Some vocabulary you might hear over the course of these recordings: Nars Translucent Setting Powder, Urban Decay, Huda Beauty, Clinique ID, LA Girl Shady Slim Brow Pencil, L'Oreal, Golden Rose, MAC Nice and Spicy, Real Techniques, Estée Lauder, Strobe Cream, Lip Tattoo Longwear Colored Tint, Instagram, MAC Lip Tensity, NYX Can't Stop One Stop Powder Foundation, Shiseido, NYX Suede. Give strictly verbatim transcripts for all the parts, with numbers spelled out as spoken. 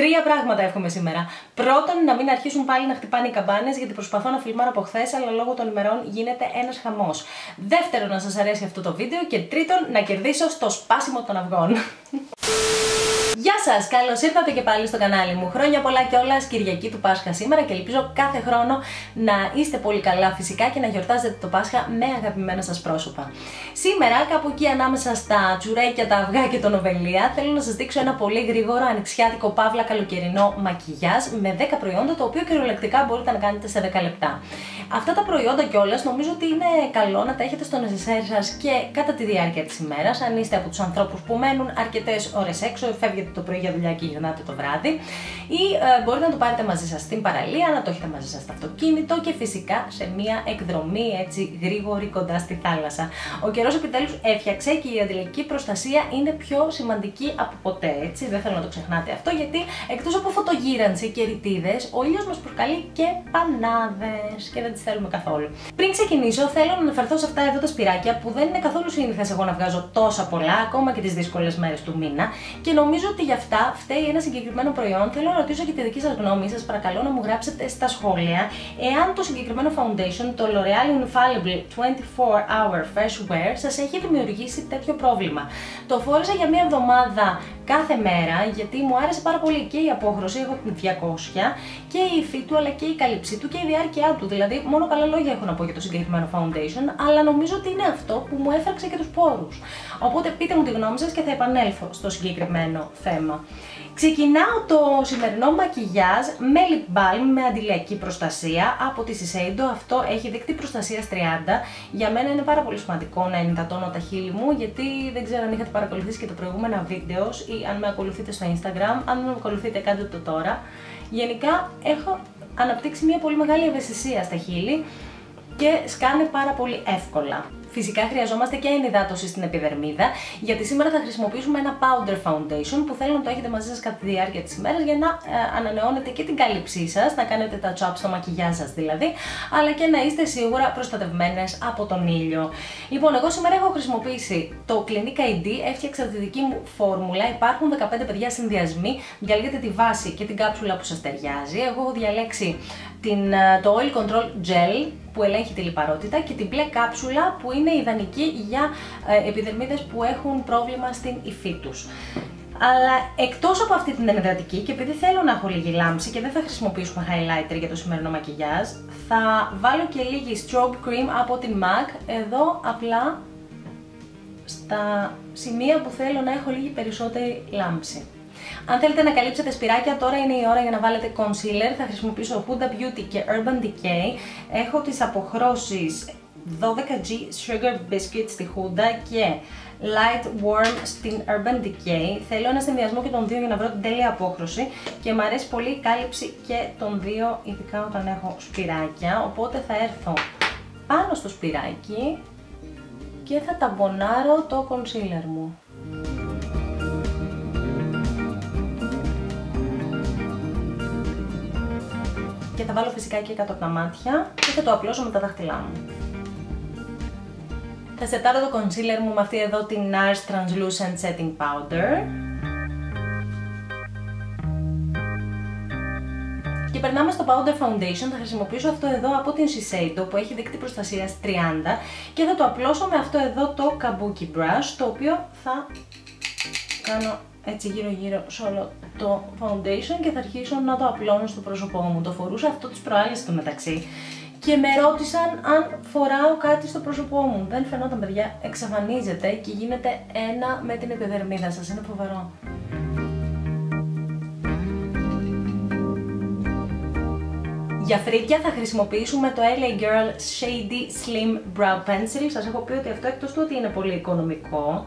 Τρία πράγματα εύχομαι σήμερα. Πρώτον, να μην αρχίσουν πάλι να χτυπάνε οι καμπάνες, γιατί προσπαθώ να φιλμάρω από χθες, αλλά λόγω των ημερών γίνεται ένας χαμός. Δεύτερον, να σας αρέσει αυτό το βίντεο. Και τρίτον, να κερδίσω στο σπάσιμο των αυγών. Γεια σας, καλώς ήρθατε και πάλι στο κανάλι μου. Χρόνια πολλά κιόλας, Κυριακή του Πάσχα σήμερα και ελπίζω κάθε χρόνο να είστε πολύ καλά φυσικά και να γιορτάζετε το Πάσχα με αγαπημένα σας πρόσωπα. Σήμερα, κάπου εκεί ανάμεσα στα τσουρέκια, τα αυγά και τον οβελία, θέλω να σας δείξω ένα πολύ γρήγορο ανοιξιάτικο παύλα καλοκαιρινό μακιγιάζ με δέκα προϊόντα, το οποίο κυριολεκτικά μπορείτε να κάνετε σε δέκα λεπτά. Αυτά τα προϊόντα κιόλας νομίζω ότι είναι καλό να τα έχετε στο νεσεσέρ σας και κατά τη διάρκεια της ημέρας, αν είστε από τους ανθρώπους που μένουν αρκετές ώρες έξω, φεύγετε το πρωί για δουλειά και γυρνάτε το βράδυ, ή ε, μπορείτε να το πάρετε μαζί σας στην παραλία, να το έχετε μαζί σας στο αυτοκίνητο και φυσικά σε μια εκδρομή έτσι γρήγορη κοντά στη θάλασσα. Ο καιρός επιτέλους έφτιαξε και η αντιλιακή προστασία είναι πιο σημαντική από ποτέ, έτσι. Δεν θέλω να το ξεχνάτε αυτό, γιατί εκτός από φωτογύρανση και ρητίδες, ο ήλιος μας προκαλεί και πανάδες και δεν τις θέλουμε καθόλου. Πριν ξεκινήσω, θέλω να αναφερθώ σε αυτά εδώ τα σπυράκια που δεν είναι καθόλου συνήθες εγώ να βγάζω τόσα πολλά, ακόμα και τις δύσκολες μέρες του μήνα, και νομίζω ότι γι' αυτά φταίει ένα συγκεκριμένο προϊόν. Θέλω να ρωτήσω και τη δική σας γνώμη, σας παρακαλώ να μου γράψετε στα σχόλια εάν το συγκεκριμένο foundation, το L'Oreal Infallible είκοσι τέσσερα hour Fresh Wear, σας έχει δημιουργήσει τέτοιο πρόβλημα. Το φόρεσα για μία εβδομάδα κάθε μέρα, γιατί μου άρεσε πάρα πολύ και η απόχρωση, έχω την διακόσια, και η υφή του, αλλά και η καλύψη του και η διάρκεια του. Δηλαδή, μόνο καλά λόγια έχω να πω για το συγκεκριμένο foundation, αλλά νομίζω ότι είναι αυτό που μου έφραξε και τους πόρους. Οπότε πείτε μου τη γνώμη σας και θα επανέλθω στο συγκεκριμένο θέμα. Ξεκινάω το σημερινό μακιγιάζ με lip balm με αντιλιακή προστασία από τη Shiseido. Αυτό έχει δείκτη προστασίας τριάντα. Για μένα είναι πάρα πολύ σημαντικό να ενυδατώνω τα χείλη μου, γιατί δεν ξέρω αν είχατε παρακολουθήσει και τα προηγούμενα βίντεο ή αν με ακολουθείτε στο Instagram. Αν δεν με ακολουθείτε, κάντε το τώρα. Γενικά έχω αναπτύξει μια πολύ μεγάλη ευαισθησία στα χείλη και σκάνε πάρα πολύ εύκολα. Φυσικά χρειαζόμαστε και ενυδάτωση στην επιδερμίδα, γιατί σήμερα θα χρησιμοποιήσουμε ένα powder foundation που θέλω να το έχετε μαζί σας κατά τη διάρκεια της ημέρας, για να ε, ανανεώνετε και την κάλυψή σας, να κάνετε τα touch-up στο μακιγιάζ σας δηλαδή, αλλά και να είστε σίγουρα προστατευμένες από τον ήλιο. Λοιπόν, εγώ σήμερα έχω χρησιμοποιήσει το Clinique άι ντι, έφτιαξα τη δική μου φόρμουλα, υπάρχουν δεκαπέντε παιδιά συνδυασμοί, διαλέγετε τη βάση και την κάψουλα που σας ταιριάζει. Εγώ έχω διαλέξει την, το Oil Control Gel που ελέγχει τη λιπαρότητα και την μπλε κάψουλα που είναι ιδανική για ε, επιδερμίδες που έχουν πρόβλημα στην υφή τους. Αλλά εκτός από αυτή την ενυδατική, και επειδή θέλω να έχω λίγη λάμψη και δεν θα χρησιμοποιήσουμε highlighter για το σημερινό μακιγιάζ, θα βάλω και λίγη strobe cream από την μακ, εδώ απλά στα σημεία που θέλω να έχω λίγη περισσότερη λάμψη. Αν θέλετε να καλύψετε σπυράκια, τώρα είναι η ώρα για να βάλετε concealer. Θα χρησιμοποιήσω Huda Beauty και Urban Decay. Έχω τις αποχρώσεις δώδεκα τζι Sugar Biscuit στη Huda και Light Warm στην Urban Decay. Θέλω ένα συνδυασμό και των δύο για να βρω την τέλεια απόχρωση και μου αρέσει πολύ η κάλυψη και των δύο, ειδικά όταν έχω σπυράκια. Οπότε θα έρθω πάνω στο σπυράκι και θα ταμπονάρω το concealer μου. Και θα βάλω φυσικά και κάτω από τα μάτια και θα το απλώσω με τα δάχτυλά μου. Θα σετάρω το concealer μου με αυτή εδώ την Nars Translucent Setting Powder. Και περνάμε στο powder foundation, θα χρησιμοποιήσω αυτό εδώ από την Shiseido που έχει δείκτη προστασίας τριάντα και θα το απλώσω με αυτό εδώ το kabuki brush, το οποίο θα κάνω έτσι γύρω γύρω σε όλο το foundation και θα αρχίσω να το απλώνω στο πρόσωπό μου. Το φορούσα αυτό τις προάλλες του μεταξύ και με ρώτησαν αν φοράω κάτι στο πρόσωπό μου. Δεν φαινόταν, παιδιά, εξαφανίζεται και γίνεται ένα με την επιδερμίδα σας, είναι φοβερό. Για φρύδια θα χρησιμοποιήσουμε το ελ έι Girl Shady Slim Brow Pencil. Σας έχω πει ότι αυτό, εκτός του ότι είναι πολύ οικονομικό,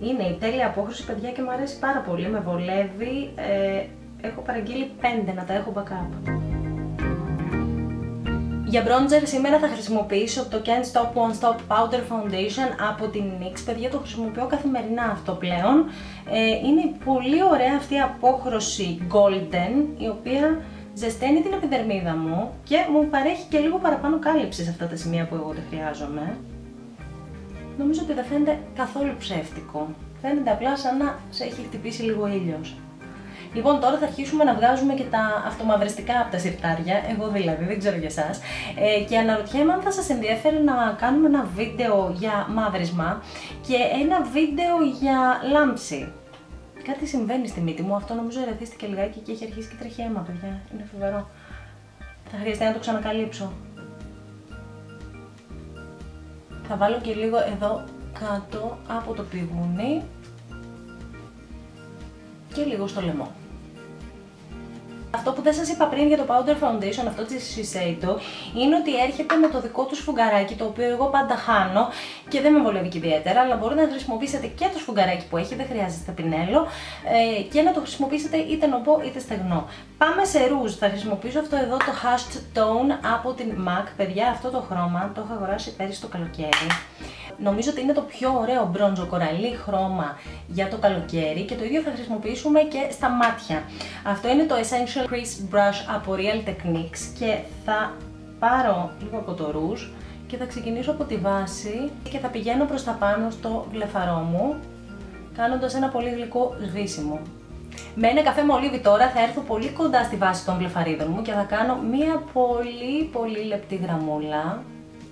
είναι η τέλεια απόχρωση, παιδιά, και μου αρέσει πάρα πολύ, με βολεύει, ε, έχω παραγγείλει πέντε να τα έχω backup. Για bronzer σήμερα θα χρησιμοποιήσω το Can't Stop One Stop Powder Foundation από την νιξ, παιδιά, το χρησιμοποιώ καθημερινά αυτό πλέον. Ε, είναι πολύ ωραία αυτή η απόχρωση golden, η οποία ζεσταίνει την επιδερμίδα μου και μου παρέχει και λίγο παραπάνω κάλυψη σε αυτά τα σημεία που εγώ δεν χρειάζομαι. Νομίζω ότι δεν φαίνεται καθόλου ψεύτικο. Φαίνεται απλά σαν να σε έχει χτυπήσει λίγο ήλιος. Λοιπόν, τώρα θα αρχίσουμε να βγάζουμε και τα αυτομαυριστικά από τα σιρτάρια, εγώ δηλαδή, δεν ξέρω για εσάς. Ε, και αναρωτιέμαι αν θα σας ενδιαφέρει να κάνουμε ένα βίντεο για μαύρισμα και ένα βίντεο για λάμψη. Κάτι συμβαίνει στη μύτη μου, αυτό νομίζω ερεθίστηκε λιγάκι και έχει αρχίσει και τρέχει αίμα, παιδιά. Είναι φοβερό. Θα χρειαστεί να το ξανακαλύψω. Θα βάλω και λίγο εδώ κάτω από το πηγούνι και λίγο στο λαιμό. Αυτό που δεν σας είπα πριν για το powder foundation, αυτό της Shiseido, είναι ότι έρχεται με το δικό του σφουγγαράκι, το οποίο εγώ πάντα χάνω και δεν με βολεύει και ιδιαίτερα, αλλά μπορείτε να χρησιμοποιήσετε και το σφουγγαράκι που έχει, δεν χρειάζεται πινέλο, και να το χρησιμοποιήσετε είτε νοπό είτε στεγνό. Πάμε σε ρούζ, θα χρησιμοποιήσω αυτό εδώ το Hashed Tone από την μακ, παιδιά, αυτό το χρώμα το έχω αγοράσει πέρυσι το καλοκαίρι. Νομίζω ότι είναι το πιο ωραίο μπρόντζο κοραλί χρώμα για το καλοκαίρι και το ίδιο θα χρησιμοποιήσουμε και στα μάτια. Αυτό είναι το Essential Crease Brush από Real Techniques και θα πάρω λίγο από το ρούζ και θα ξεκινήσω από τη βάση και θα πηγαίνω προς τα πάνω στο βλεφαρό μου κάνοντας ένα πολύ γλυκό γδύσιμο. Με ένα καφέ με ολίβι τώρα θα έρθω πολύ κοντά στη βάση των βλεφαρίδων μου και θα κάνω μία πολύ πολύ λεπτή γραμμούλα,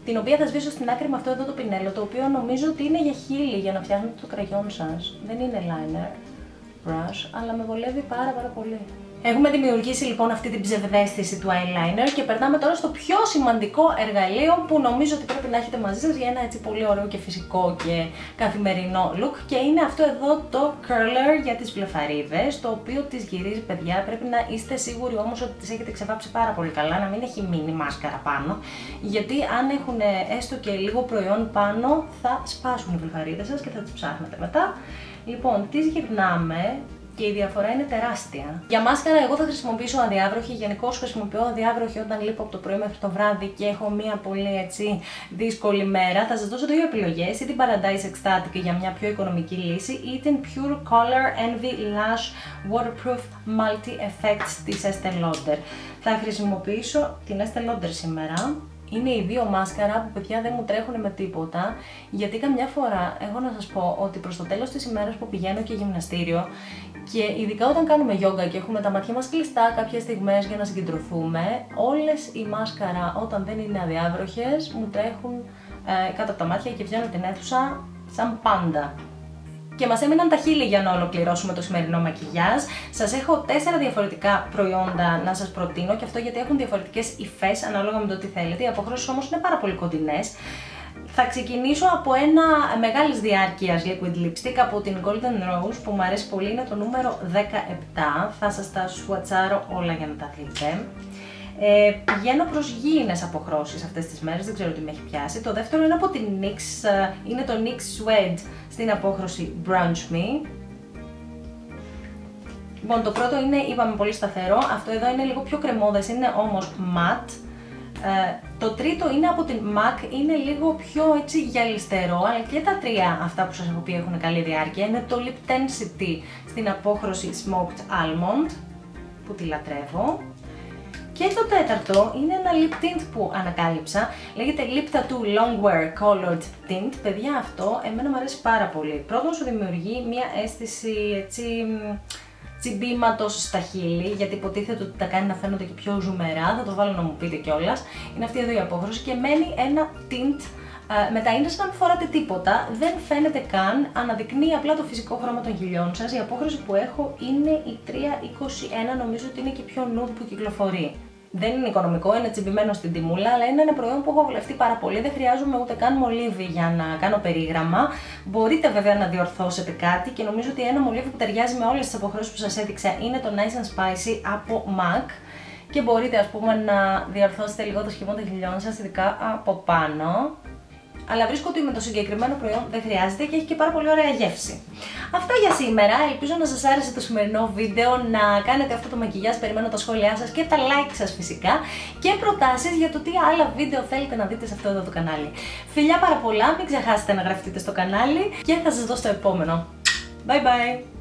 την οποία θα σβήσω στην άκρη με αυτό εδώ το πινέλο, το οποίο νομίζω ότι είναι για χείλη, για να φτιάχνετε το κραγιόν σας. Δεν είναι liner brush, αλλά με βολεύει πάρα πάρα πολύ. Έχουμε δημιουργήσει λοιπόν αυτή την ψευδαίσθηση του eyeliner και περνάμε τώρα στο πιο σημαντικό εργαλείο που νομίζω ότι πρέπει να έχετε μαζί σας για ένα έτσι πολύ ωραίο και φυσικό και καθημερινό look, και είναι αυτό εδώ το curler για τις βλεφαρίδες, το οποίο τις γυρίζει, παιδιά. Πρέπει να είστε σίγουροι όμως ότι τις έχετε ξεβάψει πάρα πολύ καλά, να μην έχει μείνει μάσκαρα πάνω, γιατί αν έχουν έστω και λίγο προϊόν πάνω θα σπάσουν οι βλεφαρίδες σας και θα τις ψάχνετε μετά. Λοιπόν, τις γυρνάμε και η διαφορά είναι τεράστια. Για μάσκαρα εγώ θα χρησιμοποιήσω αδιάβροχη, γενικώς χρησιμοποιώ αδιάβροχη όταν λείπω από το πρωί μέχρι το βράδυ και έχω μία πολύ έτσι δύσκολη μέρα. Θα σας δώσω δύο επιλογές, ή την Paradise Ecstatic για μια πιο οικονομική λύση, ή την Pure Color Envy Lash Waterproof Multi Effects της Estée Lauder. Θα χρησιμοποιήσω την Estée Lauder σήμερα. Είναι οι δύο μάσκαρα που, παιδιά, δεν μου τρέχουν με τίποτα, γιατί καμιά φορά έχω να σας πω ότι προς το τέλος της ημέρας που πηγαίνω και γυμναστήριο και ειδικά όταν κάνουμε γιόγκα και έχουμε τα μάτια μας κλειστά κάποιες στιγμές για να συγκεντρωθούμε, όλες οι μάσκαρα όταν δεν είναι αδιάβροχες μου τρέχουν ε, κάτω από τα μάτια και βγαίνω την αίθουσα σαν πάντα. Και μας έμειναν τα χείλη για να ολοκληρώσουμε το σημερινό μακιγιάζ. Σας έχω τέσσερα διαφορετικά προϊόντα να σας προτείνω, και αυτό γιατί έχουν διαφορετικές υφές ανάλογα με το τι θέλετε. Οι αποχρώσεις όμως είναι πάρα πολύ κοντινές. Θα ξεκινήσω από ένα μεγάλης διάρκειας liquid lipstick από την Golden Rose που μου αρέσει πολύ, είναι το νούμερο δεκαεπτά. Θα σας τα σουατσάρω όλα για να τα δείτε. Ε, πηγαίνω προς γήινες αποχρώσεις αυτές τις μέρες, δεν ξέρω τι με έχει πιάσει. Το δεύτερο είναι από την νιξ, είναι το νιξ Suede στην απόχρωση Brunch Me. Λοιπόν, το πρώτο είναι, είπαμε, πολύ σταθερό, αυτό εδώ είναι λίγο πιο κρεμόδες, είναι όμως matte. Ε, το τρίτο είναι από την μακ, είναι λίγο πιο έτσι γυαλιστερό, αλλά και τα τρία αυτά που σας έχω πει έχουν καλή διάρκεια. Είναι το Lip Tensity στην απόχρωση Smoked Almond, που τη λατρεύω. Και το τέταρτο είναι ένα lip tint που ανακάλυψα, λέγεται Lip Tattoo Longwear Colored Tint. Παιδιά, αυτό εμένα μου αρέσει πάρα πολύ. Πρώτον, σου δημιουργεί μια αίσθηση έτσι τσιμπήματος στα χείλη, γιατί υποτίθεται ότι τα κάνει να φαίνονται και πιο ζουμερά. Θα το βάλω να μου πείτε κιόλας. Είναι αυτή εδώ η απόχρωση και μένει ένα tint. Ε, μετά είναι σαν να μην φοράτε τίποτα, δεν φαίνεται καν, αναδεικνύει απλά το φυσικό χρώμα των χιλιών σας. Η απόχρωση που έχω είναι η τρία είκοσι ένα, νομίζω ότι είναι και πιο nude που κυκλοφορεί. Δεν είναι οικονομικό, είναι τσιμπημένο στην τιμούλα, αλλά είναι ένα προϊόν που έχω βολευτεί πάρα πολύ. Δεν χρειάζομαι ούτε καν μολύβι για να κάνω περίγραμμα. Μπορείτε βέβαια να διορθώσετε κάτι και νομίζω ότι ένα μολύβι που ταιριάζει με όλες τις αποχρώσεις που σας έδειξα είναι το Nice and Spicy από μακ. Και μπορείτε, ας πούμε, να διορθώσετε λίγο το σχήμα των χιλιών σας, ειδικά από πάνω. Αλλά βρίσκω ότι με το συγκεκριμένο προϊόν δεν χρειάζεται και έχει και πάρα πολύ ωραία γεύση. Αυτά για σήμερα. Ελπίζω να σας άρεσε το σημερινό βίντεο, να κάνετε αυτό το μακιγιάζ. Περιμένω τα σχόλιά σας και τα like σας φυσικά και προτάσεις για το τι άλλα βίντεο θέλετε να δείτε σε αυτό εδώ το κανάλι. Φιλιά πάρα πολλά, μην ξεχάσετε να γραφτείτε στο κανάλι και θα σας δω στο επόμενο. Bye bye!